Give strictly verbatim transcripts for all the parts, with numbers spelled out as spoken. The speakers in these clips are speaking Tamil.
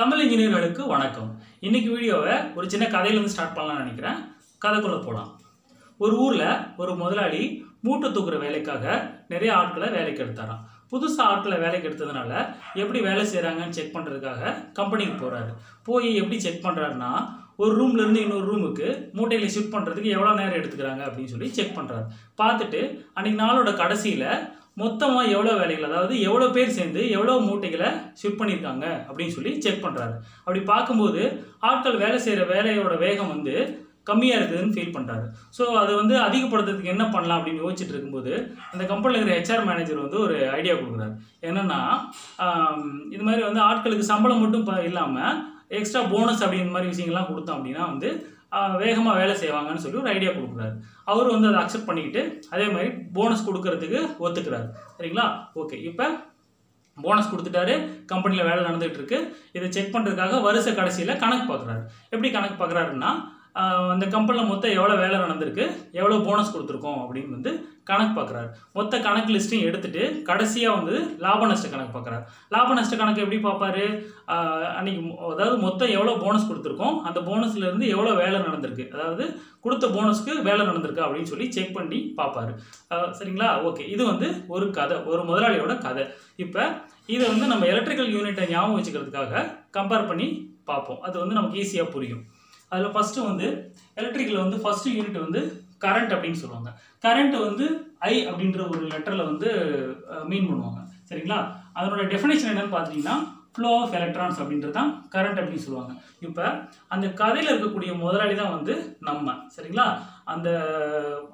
தமிழ் இன்ஜினியர்களுக்கு வணக்கம். இன்னைக்கு வீடியோவை ஒரு சின்ன கதையிலிருந்து ஸ்டார்ட் பண்ணலாம்னு நினைக்கிறேன். கதைக்குள்ள போலாம். ஒரு ஊர்ல ஒரு முதலாளி மூட்டை தூக்குற வேலைக்காக நிறைய ஆட்களை வேலைக்கு எடுத்தாராம். புதுசா ஆட்களை வேலைக்கு எடுத்ததுனால எப்படி வேலை செய்றாங்கன்னு செக் பண்றதுக்காக கம்பெனிக்கு போறாரு. போய் எப்படி செக் பண்றாருன்னா, ஒரு ரூம்ல இருந்து இன்னொரு ரூமுக்கு மூட்டையில ஷிஃப்ட் பண்றதுக்கு எவ்வளவு நேரம் எடுத்துக்கிறாங்க அப்படின்னு சொல்லி செக் பண்றாரு. பார்த்துட்டு அன்னைக்கு நாளோட கடைசியில மொத்தமா எவ்வளவு வேலைகள், அதாவது எவ்வளவு பேர் சேர்ந்து எவ்வளவு மூட்டைகளை ஷிஃப்ட் பண்ணியிருக்காங்க அப்படின்னு சொல்லி செக் பண்றாரு. அப்படி பார்க்கும்போது ஆட்கள் வேலை செய்யற வேலையோட வேகம் வந்து கம்மியா இருக்குதுன்னு ஃபீல் பண்றாரு. ஸோ அதை வந்து அதிகப்படுத்துறதுக்கு என்ன பண்ணலாம் அப்படின்னு யோசிச்சுட்டு இருக்கும்போது அந்த கம்பெனியில் இருக்கிற ஹெச்ஆர் மேனேஜர் வந்து ஒரு ஐடியா கொடுக்குறாரு. என்னன்னா, இது மாதிரி வந்து ஆட்களுக்கு சம்பளம் மட்டும் இல்லாம எக்ஸ்ட்ரா போனஸ் அப்படின்ற மாதிரி விஷயங்கள்லாம் கொடுத்தோம் அப்படின்னா வந்து வேகமாக வேலை செய்வாங்கன்னு சொல்லி ஒரு ஐடியா கொடுக்குறாரு. அவரும் வந்து அதை அக்செப்ட் பண்ணிக்கிட்டு அதே மாதிரி போனஸ் கொடுக்கறதுக்கு ஒத்துக்கிறாரு. சரிங்களா? ஓகே, இப்போ போனஸ் கொடுத்துட்டாரு, கம்பெனியில் வேலை நடந்துகிட்டு இருக்கு. இதை செக் பண்ணுறதுக்காக வருஷ கடைசியில் கணக்கு பார்க்குறாரு. எப்படி கணக்கு பார்க்குறாருன்னா, அந்த கம்பெனியில் மொத்தம் எவ்வளோ வேலை நடந்திருக்கு, எவ்வளோ போனஸ் கொடுத்துருக்கோம் அப்படின்னு வந்து கணக்கு பார்க்குறாரு. மொத்த கணக்கு லிஸ்ட்டையும் எடுத்துட்டு கடைசியாக வந்து லாப நஷ்ட கணக்கு பார்க்குறாரு. லாப நஷ்ட கணக்கு எப்படி பார்ப்பாரு, அன்னைக்கு அதாவது மொத்தம் எவ்வளோ போனஸ் கொடுத்துருக்கோம், அந்த போனஸ்லேருந்து எவ்வளோ வேலை நடந்திருக்கு, அதாவது கொடுத்த போனஸ்க்கு வேலை நடந்திருக்கு அப்படின்னு சொல்லி செக் பண்ணி பார்ப்பாரு. சரிங்களா? ஓகே, இது வந்து ஒரு கதை, ஒரு முதலாளியோட கதை. இப்போ இதை வந்து நம்ம எலக்ட்ரிக்கல் யூனிட்டை ஞாபகம் வச்சுக்கிறதுக்காக கம்பேர் பண்ணி பார்ப்போம். அது வந்து நமக்கு ஈஸியாக புரியும். அதில் ஃபஸ்ட்டு வந்து எலக்ட்ரிக்கில் வந்து ஃபஸ்ட்டு யூனிட் வந்து கரண்ட் அப்படின்னு சொல்லுவாங்க. கரண்ட் வந்து ஐ அப்படின்ற ஒரு லெட்டரில் வந்து மீன் பண்ணுவாங்க. சரிங்களா? அதனோட டெஃபினேஷன் என்னன்னு பார்த்துட்டிங்கன்னா, ஃப்ளோ ஆஃப் எலக்ட்ரான்ஸ் அப்படின்றது தான் கரண்ட் அப்படின்னு சொல்லுவாங்க. இப்போ அந்த கதையில் இருக்கக்கூடிய முதலாளி தான் வந்து நம்ம. சரிங்களா? அந்த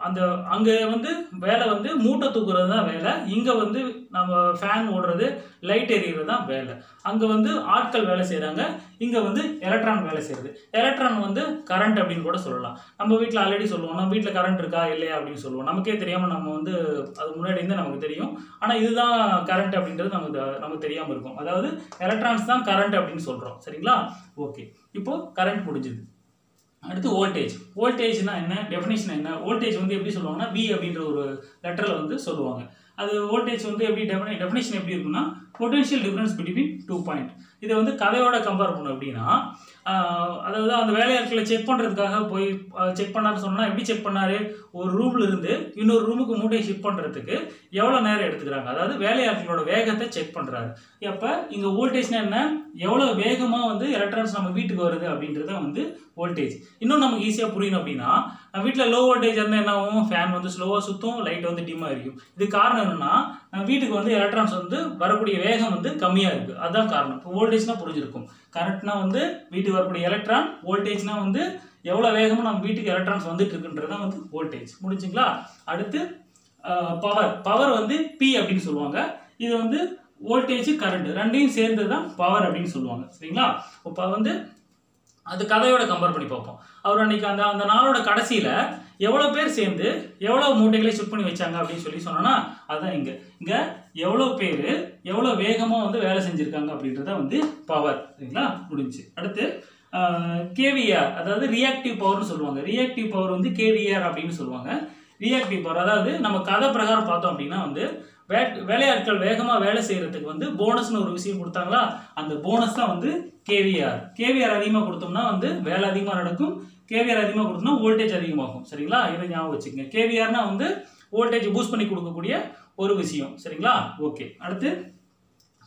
அந்த அங்கே வந்து வேலை வந்து மூட்டை தூக்குறது தான் வேலை, இங்கே வந்து நம்ம ஃபேன் ஓடுறது, லைட் எரிகிறது தான் வேலை. அங்கே வந்து ஆட்கள் வேலை செய்கிறாங்க, இங்கே வந்து எலக்ட்ரான் வேலை செய்கிறது. எலக்ட்ரான் வந்து கரண்ட் அப்படின்னு கூட சொல்லலாம். நம்ம வீட்டில் ஆல்ரெடி சொல்லுவோம், நம்ம வீட்டில் கரண்ட் இருக்கா இல்லையா அப்படின்னு சொல்லுவோம். நமக்கே தெரியாமல் நம்ம வந்து அது முன்னாடி இருந்து நமக்கு தெரியும். ஆனால் இதுதான் கரண்ட் அப்படின்றது நமக்கு நமக்கு தெரியாமல் இருக்கும். அதாவது எலக்ட்ரான்ஸ் தான் கரண்ட் அப்படின்னு சொல்கிறோம். சரிங்களா? ஓகே, இப்போது கரண்ட் முடிஞ்சுது. அடுத்து வோல்டேஜ். வோல்டேஜ்னா என்ன, டெஃபினேஷன் என்ன? வோல்டேஜ் வந்து எப்படி சொல்லுவாங்கன்னா, வி அப்படின்ற ஒரு லெட்டரில் வந்து சொல்லுவாங்க. அது வோல்டேஜ் வந்து எப்படி டெஃபினே டெஃபினேஷன் எப்படி இருக்குன்னா, potential difference between two point. இதை வந்து கதையோட கம்பேர் பண்ணோம் அப்படின்னா, அதாவது அந்த வேலையாட்களை செக் பண்ணுறதுக்காக போய் செக் பண்ணாருன்னு சொன்னால் எப்படி செக் பண்ணார், ஒரு ரூமில் இருந்து இன்னொரு ரூமுக்கு மூட்டையை ஷிஃப்ட் பண்ணுறதுக்கு எவ்வளோ நேரம் எடுத்துக்கிறாங்க, அதாவது வேலையாட்களோட வேகத்தை செக் பண்ணுறாரு. அப்போ இங்கே வோல்டேஜ்னா என்ன, எவ்வளோ வேகமாக வந்து எலக்ட்ரான்ஸ் நம்ம வீட்டுக்கு வருது அப்படின்றத வந்து வோல்டேஜ். இன்னும் நமக்கு ஈஸியாக புரியணும் அப்படின்னா, நம்ம வீட்டில் லோ வோல்டேஜ் இருந்தால் என்ன ஆகும், ஃபேன் வந்து ஸ்லோவாக சுற்றும், லைட் வந்து டிம்மாக இருக்கும். இது காரணம் என்னன்னா, நம்ம வீட்டுக்கு வந்து எலக்ட்ரான்ஸ் வந்து வரக்கூடிய வேகம் வந்து கம்மியாக இருக்குது, அதுதான் காரணம். இப்போ வோல்டேஜ்னா புரிஞ்சிருக்கும். கரண்ட்னா வந்து வீட்டுக்கு வரக்கூடிய எலக்ட்ரான், வோல்டேஜ்னா வந்து எவ்வளோ வேகமாக நம்ம வீட்டுக்கு எலக்ட்ரான்ஸ் வந்துட்டு இருக்குன்றது தான் வந்து வோல்டேஜ். முடிஞ்சுங்களா? அடுத்து பவர். பவர் வந்து பி அப்படின்னு சொல்லுவாங்க. இது வந்து வோல்டேஜ் கரண்ட் ரெண்டையும் சேர்ந்து தான் பவர் அப்படின்னு சொல்லுவாங்க. சரிங்களா? இப்போ வந்து அது கதையோட கம்பேர் பண்ணி பார்ப்போம். அவர் அன்னைக்கு அந்த அந்த நாளோட கடைசியில் எவ்வளோ பேர் சேர்ந்து எவ்வளோ மூட்டைகளை ஷிஃப்ட் பண்ணி வச்சாங்க அப்படின்னு சொல்லி சொன்னோன்னா, அதுதான் இங்கே இங்கே எவ்வளோ பேர் எவ்வளோ வேகமாக வந்து வேலை செஞ்சுருக்காங்க அப்படின்றத வந்து பவர். சரிங்களா? முடிஞ்சு. அடுத்து கேவிஆர், அதாவது ரியாக்டிவ் பவர்னு சொல்லுவாங்க. ரியாக்டிவ் பவர் வந்து கேவிஆர் அப்படின்னு சொல்லுவாங்க. ரியாக்டிவ் பவர் அதாவது நம்ம கதை பிரகாரம் பார்த்தோம் அப்படின்னா வந்து வே வேலையாட்கள் வேகமாக வேலை செய்கிறதுக்கு வந்து போனஸ்னு ஒரு விஷயம் கொடுத்தாங்களா, அந்த போனஸ் தான் வந்து கேவிஆர். கேவிஆர் அதிகமாக கொடுத்தோம்னா வந்து வேலை அதிகமாக நடக்கும், கேவிஆர் அதிகமாக கொடுத்தோம்னா வோல்டேஜ் அதிகமாகும். சரிங்களா? இதை ஞாபகம் வச்சுக்கங்க. கேவிஆர்னா வந்து வோல்டேஜ் பூஸ்ட் பண்ணி கொடுக்கக்கூடிய ஒரு விஷயம். சரிங்களா? ஓகே. அடுத்து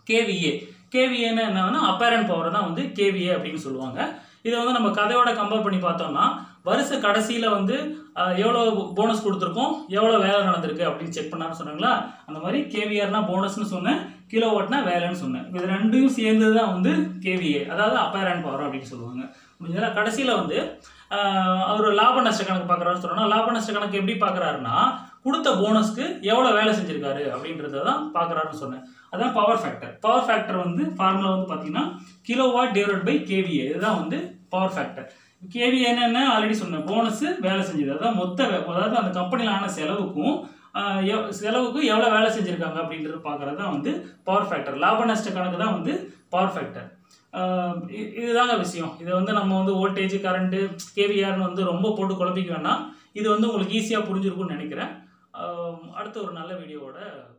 கேவிஏ. கேவிஏன்னா என்னன்னா, அப்பேரண்ட் பவர் தான் வந்து கேவிஏ அப்படின்னு சொல்லுவாங்க. இதை வந்து நம்ம கதையோட கம்பேர் பண்ணி பார்த்தோம்னா, வருஷ கடைசியில் வந்து எவ்வளோ போனஸ் கொடுத்துருக்கோம், எவ்வளோ வேலை நடந்திருக்கு அப்படின்னு செக் பண்ணான்னு சொன்னாங்களா, அந்த மாதிரி கேவிஆர்னா போனஸ்ன்னு சொன்னேன், கிலோ வாட்னா வேலைன்னு சொன்னேன். இது ரெண்டையும் சேர்ந்து தான் வந்து கேவிஏ, அதாவது அப்பேரண்ட் பவர் அப்படின்னு சொல்லுவாங்க. முடிஞ்சதுனா கடைசியில் வந்து அவர் லாப நஷ்ட கணக்கு பார்க்குறாருன்னு சொன்னோன்னா, லாப நஷ்ட கணக்கு எப்படி பார்க்குறாருன்னா, கொடுத்த போனஸ்க்கு எவ்வளோ வேலை செஞ்சுருக்காரு அப்படின்றத தான் பார்க்குறாருன்னு சொன்னேன். அதான் பவர் ஃபேக்டர். பவர் ஃபேக்டர் வந்து ஃபார்முலா வந்து பார்த்தீங்கன்னா kilo watt divide by kVA, இதுதான் வந்து பவர் ஃபேக்டர். கேவிஏ என்னென்ன ஆல்ரெடி சொன்னேன், போனஸ் வேலை செஞ்சது, அதான் மொத்த, அதாவது அந்த கம்பெனியில் ஆன செலவுக்கும் செலவுக்கும் எவ்வளோ வேலை செஞ்சுருக்காங்க அப்படின்றது பார்க்குறது தான் வந்து பவர் ஃபேக்டர். லாப நஷ்ட கணக்கு தான் வந்து பவர் ஃபேக்டர். இதுதாங்க விஷயம். இதை வந்து நம்ம வந்து வோல்டேஜ் கரண்ட்டு கேவிஆர்னு வந்து ரொம்ப போட்டு குழப்பிக்க வேணாம். இது வந்து உங்களுக்கு ஈஸியாக புரிஞ்சிருக்கும்னு நினைக்கிறேன். அடுத்த ஒரு நல்ல வீடியோவோட